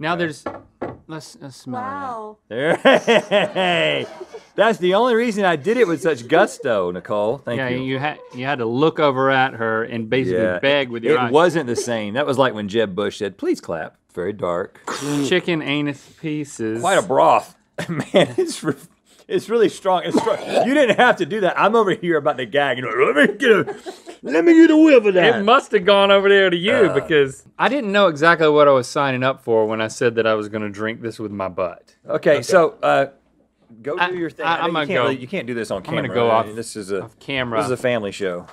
Now there's, let's smell it. Wow. Hey, that's the only reason I did it with such gusto, Nicole. Thank you. Yeah, you had to look over at her and basically beg with your eyes. It wasn't the same. That was like when Jeb Bush said, please clap. Very dark. Chicken anus pieces. Quite a broth. Man, it's really strong. It's strong. You didn't have to do that. I'm over here about to gag. You know, let me get a whiff of that. It must have gone over there to you because I didn't know exactly what I was signing up for when I said that I was gonna drink this with my butt. Okay. So go do your thing. You can't do this on camera. I'm gonna go off. This is a family show.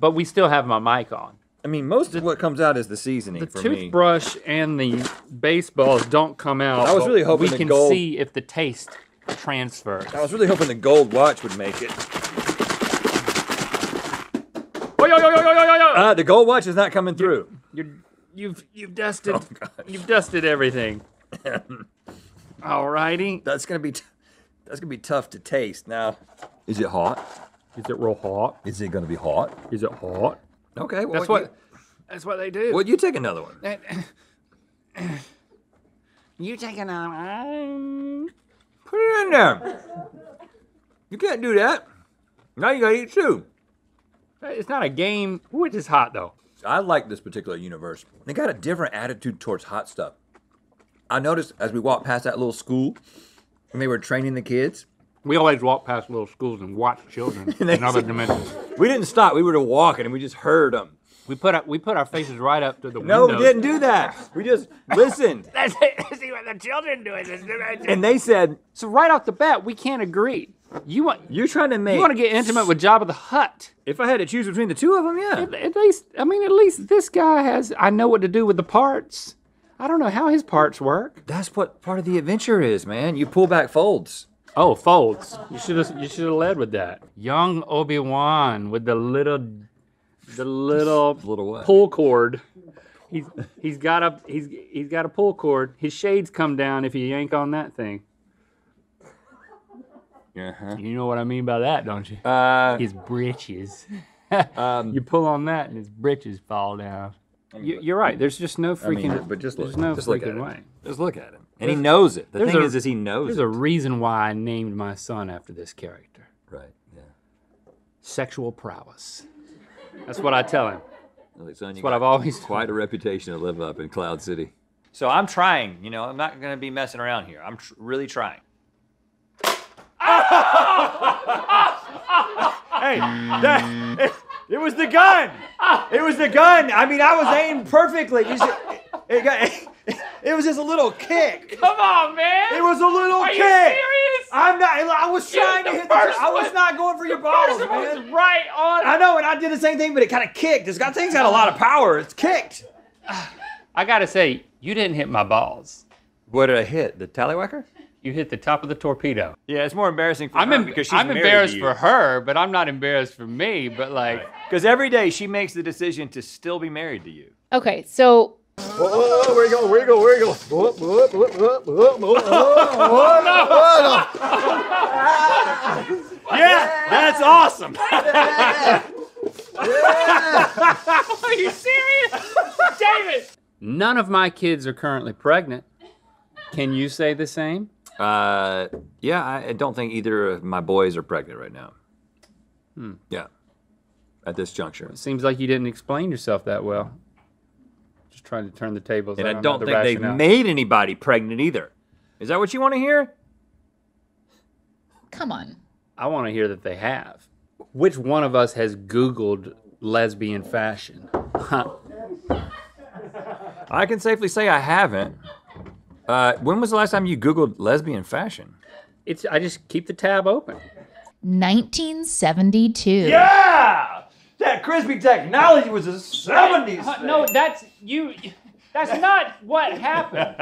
But we still have my mic on. I mean, most of what comes out is the seasoning for me. The toothbrush and the baseballs don't come out. I was really hoping the gold... We can see if the taste transfers. I was really hoping the gold watch would make it. The gold watch is not coming through. You've dusted everything. Alrighty. That's gonna be tough to taste now. Is it hot? Is it real hot? Is it gonna be hot? Is it hot? Okay, well, that's what they do. Well, you take another one. You take another one. Put it in there. You can't do that. Now you gotta eat two. It's not a game. Ooh, it is hot though. I like this particular universe. They got a different attitude towards hot stuff. I noticed as we walked past that little school, and they were training the kids. We always walk past little schools and watch children in other dimensions. We didn't stop. We were walking, and we just heard them. We put our faces right up to the window. No, we didn't do that. We just listened. Let's see what the children doing. And they said, so right off the bat, we can't agree. You want to get intimate with Jabba the Hutt. If I had to choose between the two of them, yeah. At least this guy has. I know what to do with the parts. I don't know how his parts work. That's what part of the adventure is, man. You pull back folds. Oh, folds. You should have led with that. Young Obi-Wan with the little pull cord. He's got a pull cord. His shades come down if you yank on that thing. Uh-huh. You know what I mean by that, don't you? His britches. You pull on that and his britches fall down. You're right. There's just no freaking. Just look at him. And he knows it. The thing is he knows it. There's a reason why I named my son after this character. Right, yeah. Sexual prowess. That's what I tell him. Alexander, that's what I've always told. Quite a reputation to live up in Cloud City. So I'm trying, you know, I'm not gonna be messing around here. I'm really trying. Hey, it was the gun. It was the gun. I mean, I was aimed perfectly. It was just a little kick. Come on, man. It was a little kick. Are you serious? I'm not. I was trying to hit the I was not going for your balls, man. Was right on. I know, and I did the same thing, but it kind of kicked. This thing's got a lot of power. It's kicked. I gotta say, you didn't hit my balls. What did I hit? The tallywhacker? You hit the top of the torpedo. Yeah, it's more embarrassing for her because she's married to you. I'm embarrassed for her, but I'm not embarrassed for me. But like, because every day she makes the decision to still be married to you. Okay, so. Whoa, wiggle. Yeah, that's awesome. Are you serious? David! None of my kids are currently pregnant. Can you say the same? Yeah, I don't think either of my boys are pregnant right now. Hmm. Yeah, at this juncture. It seems like you didn't explain yourself that well. Just trying to turn the tables. And I don't think they've made anybody pregnant either. Is that what you want to hear? Come on. I want to hear that they have. Which one of us has Googled lesbian fashion? I can safely say I haven't. When was the last time you Googled lesbian fashion? I just keep the tab open. 1972. Yeah! That crispy technology was a 70s thing. No, that's not what happened.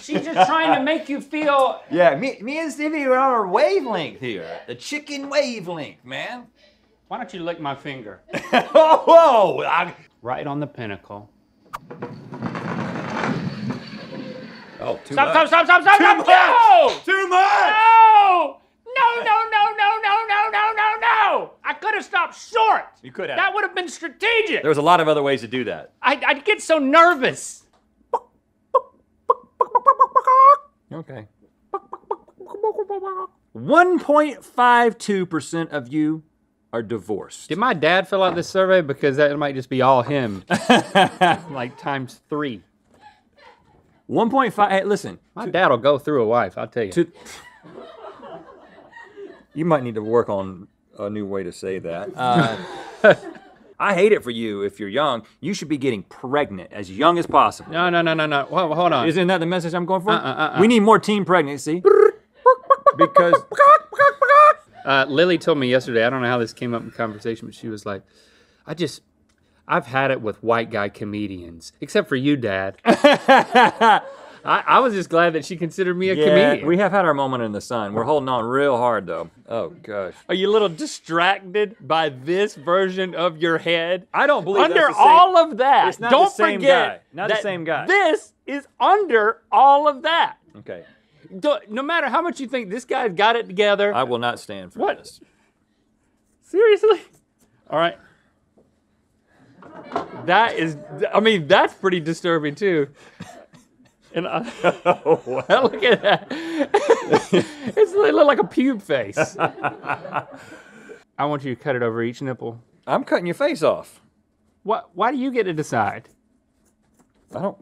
She's just trying to make you feel. Yeah, me and Stevie were on our wavelength here. The chicken wavelength, man. Why don't you lick my finger? Oh, whoa! Right on the pinnacle. Oh, stop, too much. No! Too much! No! No! I could have stopped short. You could have. That would have been strategic. There was a lot of other ways to do that. I'd get so nervous. Okay. 1.52% of you are divorced. Did my dad fill out this survey? Because that might just be all him. Like times 3. 1.5, hey, listen. My dad will go through a wife, I'll tell you. You might need to work on a new way to say that. I hate it for you if you're young. You should be getting pregnant as young as possible. No, no, no, no, no. Well, hold on. Isn't that the message I'm going for? We need more teen pregnancy. Because Lily told me yesterday, I don't know how this came up in conversation, but she was like, I've had it with white guy comedians, except for you, Dad. I was just glad that she considered me a comedian. We have had our moment in the sun. We're holding on real hard, though. Oh, gosh. Are you a little distracted by this version of your head? I don't believe under that's the all same, of that, it's not don't the same forget guy. Not that the same guy. This is under all of that. Okay. No matter how much you think this guy's got it together. I will not stand for this. Seriously? All right. That is, I mean, that's pretty disturbing too. And oh, wow. Look at that. It looked like a pube face. I want you to cut it over each nipple. I'm cutting your face off. What? Why do you get to decide? I don't,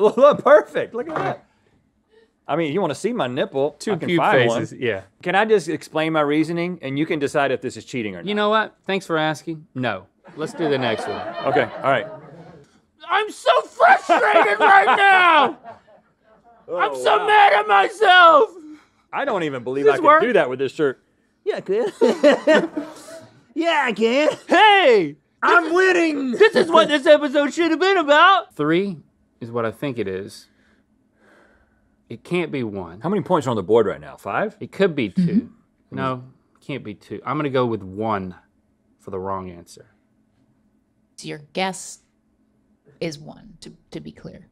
look perfect, look at that. I mean, you want to see my nipple? Two pube faces, yeah. Can I just explain my reasoning and you can decide if this is cheating or not? You know what, thanks for asking, no. Let's do the next one. Okay, all right. I'm so frustrated right now! Oh, I'm so mad at myself! I don't even believe I can do that with this shirt. Yeah, I can. Yeah, I can. Hey! I'm winning! This is what this episode should have been about! 3 is what I think it is. It can't be 1. How many points are on the board right now, 5? It could be 2. No, can't be 2. I'm gonna go with 1 for the wrong answer. Your guess is 1, to be clear.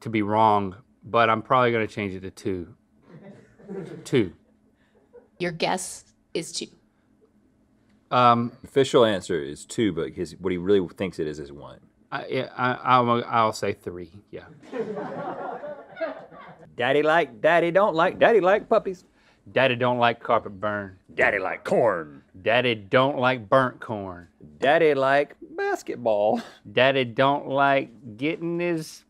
To be wrong, but I'm probably gonna change it to 2. 2. Your guess is 2. Official answer is 2, but what he really thinks it is 1. I'll say 3, yeah. Daddy like, daddy don't like, daddy like puppies. Daddy don't like carpet burn. Daddy like corn. Daddy don't like burnt corn. Daddy like basketball. Daddy don't like getting his...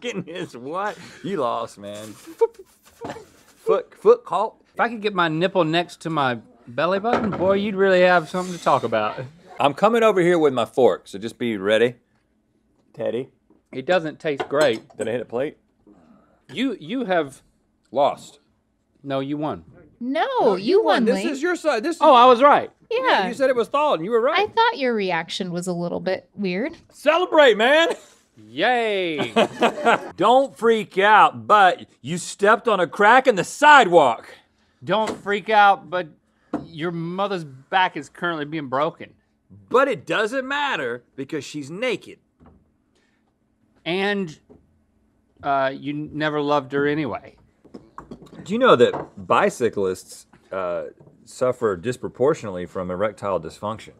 Getting his what? You lost, man. Foot caught. If I could get my nipple next to my belly button, boy, you'd really have something to talk about. I'm coming over here with my fork, so just be ready. Teddy. It doesn't taste great. Did I hit a plate? You have lost. No, you won. No, you won. This is your side. This. Oh, I was right. Yeah. You said it was thawed, and you were right. I thought your reaction was a little bit weird. Celebrate, man! Yay! Don't freak out, but you stepped on a crack in the sidewalk. Don't freak out, but your mother's back is currently being broken. But it doesn't matter because she's naked. And. You never loved her anyway. Do you know that bicyclists suffer disproportionately from erectile dysfunction?